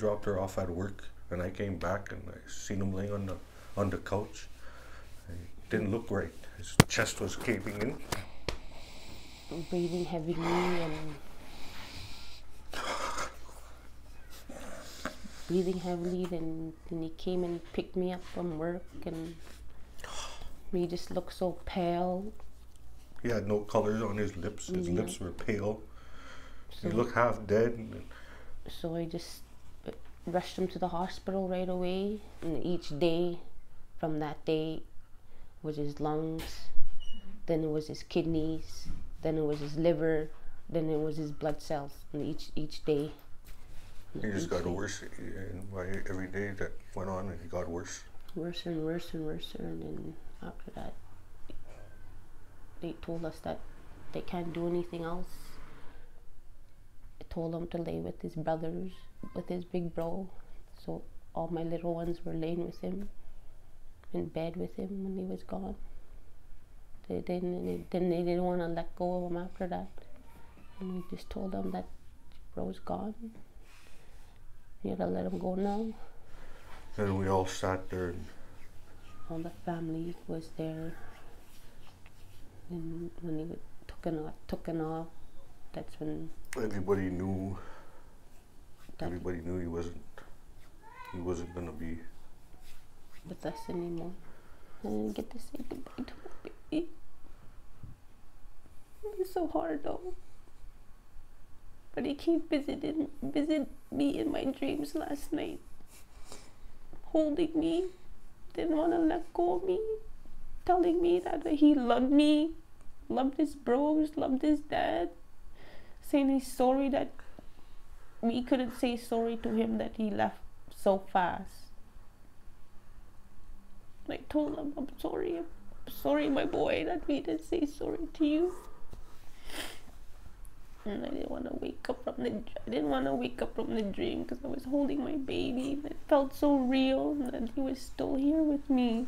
dropped her off at work, and I came back and I seen him laying on the couch. It didn't look right. His chest was caving in. Breathing heavily and breathing heavily, then he came and picked me up from work, and he just looked so pale. He had no colors on his lips. His lips were pale. So he looked half dead. So I just rushed him to the hospital right away. And each day from that day was his lungs, then it was his kidneys, then it was his liver, then it was his blood cells, and each day. He just got worse, and by every day that went on, and he got worse. Worse and worse and worse, and then after that, they told us that they can't do anything else. I told him to lay with his brothers, with his big bro. So all my little ones were laying with him, in bed with him when he was gone. They didn't want to let go of him after that. And we just told them that bro's gone. You gotta let him go now. And we all sat there. All the family was there. And when he took off, that's when everybody knew. Everybody knew he wasn't gonna be with us anymore. I didn't get to say goodbye to my baby. It was so hard though. But he came visit me in my dreams last night, holding me, didn't want to let go of me, telling me that he loved me, loved his bros, loved his dad, saying he's sorry that we couldn't say sorry to him that he left so fast. And I told him, I'm sorry my boy that we didn't say sorry to you. And I didn't want to wake up from the dream because I was holding my baby. And it felt so real that he was still here with me.